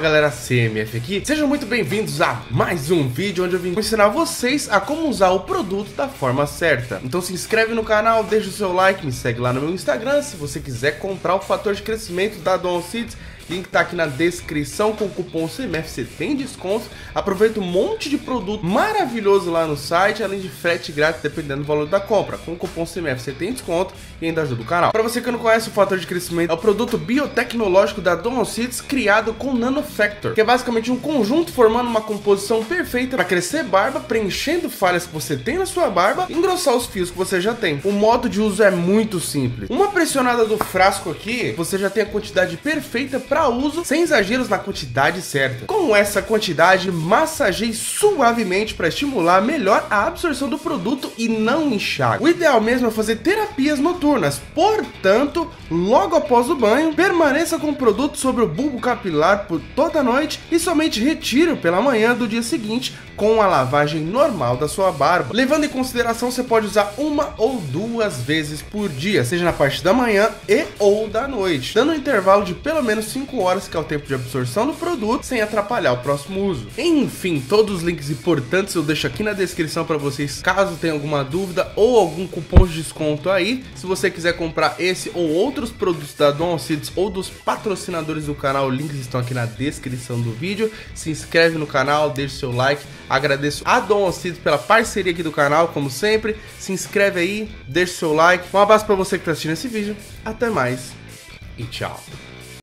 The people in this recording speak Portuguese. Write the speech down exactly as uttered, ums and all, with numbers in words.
galera C M F aqui, sejam muito bem-vindos a mais um vídeo onde eu vim ensinar vocês a como usar o produto da forma certa. Então se inscreve no canal, deixa o seu like, me segue lá no meu Instagram se você quiser comprar o fator de crescimento da Don Alcides. Link tá aqui na descrição, com o cupom C M F você tem desconto, aproveita um monte de produto maravilhoso lá no site, além de frete grátis dependendo do valor da compra. Com o cupom C M F você tem desconto e ainda ajuda o canal. Para você que não conhece, o fator de crescimento é o produto biotecnológico da Don Alcides criado com Nano Factor, que é basicamente um conjunto formando uma composição perfeita para crescer barba, preenchendo falhas que você tem na sua barba e engrossar os fios que você já tem. O modo de uso é muito simples, uma pressionada do frasco aqui, você já tem a quantidade perfeita para uso, sem exageros, na quantidade certa. Com essa quantidade, massageie suavemente para estimular melhor a absorção do produto e não inchar. O ideal mesmo é fazer terapias noturnas, portanto, logo após o banho, permaneça com o produto sobre o bulbo capilar por toda a noite e somente retire-o pela manhã do dia seguinte com a lavagem normal da sua barba. Levando em consideração, você pode usar uma ou duas vezes por dia, seja na parte da manhã e ou da noite, dando um intervalo de pelo menos cinco horas, que é o tempo de absorção do produto, sem atrapalhar o próximo uso. Enfim, todos os links importantes eu deixo aqui na descrição para vocês, caso tenha alguma dúvida ou algum cupom de desconto aí. Se você quiser comprar esse ou outros produtos da Don Alcides ou dos patrocinadores do canal, os links estão aqui na descrição do vídeo. Se inscreve no canal, deixa seu like, agradeço a Don Alcides pela parceria aqui do canal, como sempre. Se inscreve aí, deixa seu like. Um abraço para você que está assistindo esse vídeo, até mais e tchau.